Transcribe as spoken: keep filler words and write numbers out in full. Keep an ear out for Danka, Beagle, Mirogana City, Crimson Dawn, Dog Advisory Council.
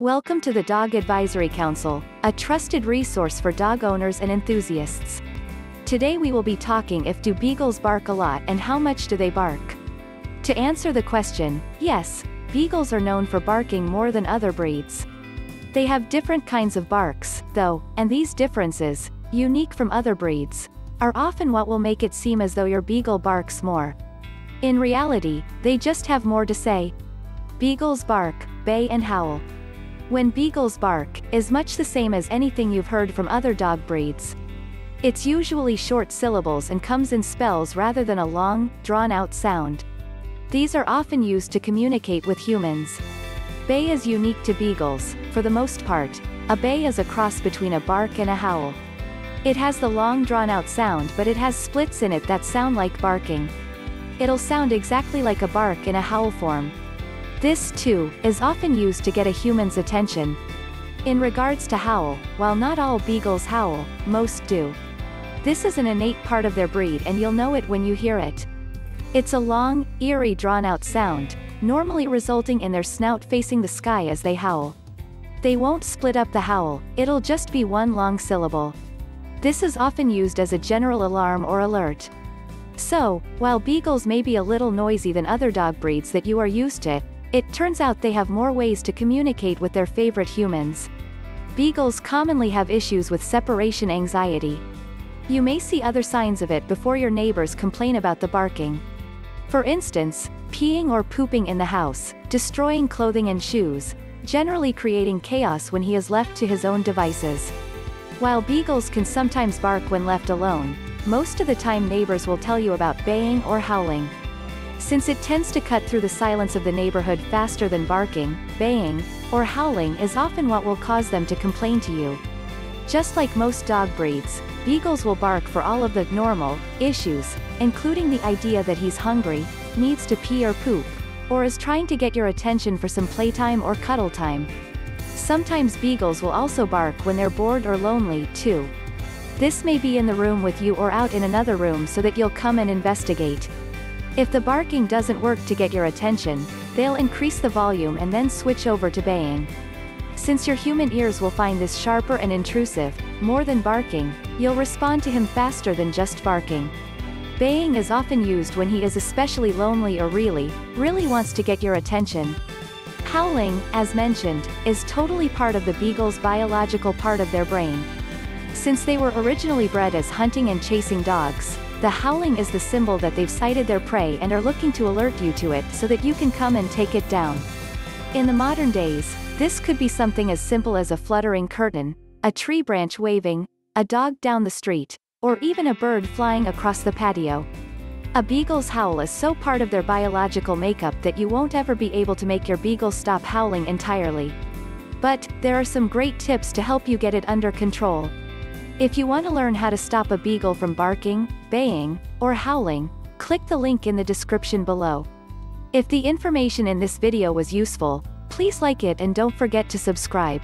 Welcome to the Dog Advisory Council, a trusted resource for dog owners and enthusiasts. Today we will be talking if do beagles bark a lot and how much do they bark. To answer the question, yes, beagles are known for barking more than other breeds. They have different kinds of barks, though, and these differences, unique from other breeds, are often what will make it seem as though your beagle barks more. In reality, they just have more to say. Beagles bark, bay and howl. When beagles bark, is much the same as anything you've heard from other dog breeds. It's usually short syllables and comes in spells rather than a long, drawn-out sound. These are often used to communicate with humans. Bay is unique to beagles, for the most part. A bay is a cross between a bark and a howl. It has the long drawn-out sound but it has splits in it that sound like barking. It'll sound exactly like a bark in a howl form. This, too, is often used to get a human's attention. In regards to howl, while not all beagles howl, most do. This is an innate part of their breed and you'll know it when you hear it. It's a long, eerie drawn-out sound, normally resulting in their snout facing the sky as they howl. They won't split up the howl, it'll just be one long syllable. This is often used as a general alarm or alert. So, while beagles may be a little noisy than other dog breeds that you are used to, it turns out they have more ways to communicate with their favorite humans. Beagles commonly have issues with separation anxiety. You may see other signs of it before your neighbors complain about the barking. For instance, peeing or pooping in the house, destroying clothing and shoes, generally creating chaos when he is left to his own devices. While beagles can sometimes bark when left alone, most of the time neighbors will tell you about baying or howling. Since it tends to cut through the silence of the neighborhood faster than barking, baying, or howling is often what will cause them to complain to you. Just like most dog breeds, beagles will bark for all of the normal issues, including the idea that he's hungry, needs to pee or poop, or is trying to get your attention for some playtime or cuddle time. Sometimes beagles will also bark when they're bored or lonely, too. This may be in the room with you or out in another room so that you'll come and investigate. If the barking doesn't work to get your attention, they'll increase the volume and then switch over to baying. Since your human ears will find this sharper and intrusive, more than barking, you'll respond to him faster than just barking. Baying is often used when he is especially lonely or really, really wants to get your attention. Howling, as mentioned, is totally part of the beagle's biological part of their brain. Since they were originally bred as hunting and chasing dogs, the howling is the symbol that they've sighted their prey and are looking to alert you to it so that you can come and take it down. In the modern days, this could be something as simple as a fluttering curtain, a tree branch waving, a dog down the street, or even a bird flying across the patio. A beagle's howl is so part of their biological makeup that you won't ever be able to make your beagle stop howling entirely. But, there are some great tips to help you get it under control. If you want to learn how to stop a beagle from barking, baying, or howling, click the link in the description below. If the information in this video was useful, please like it and don't forget to subscribe.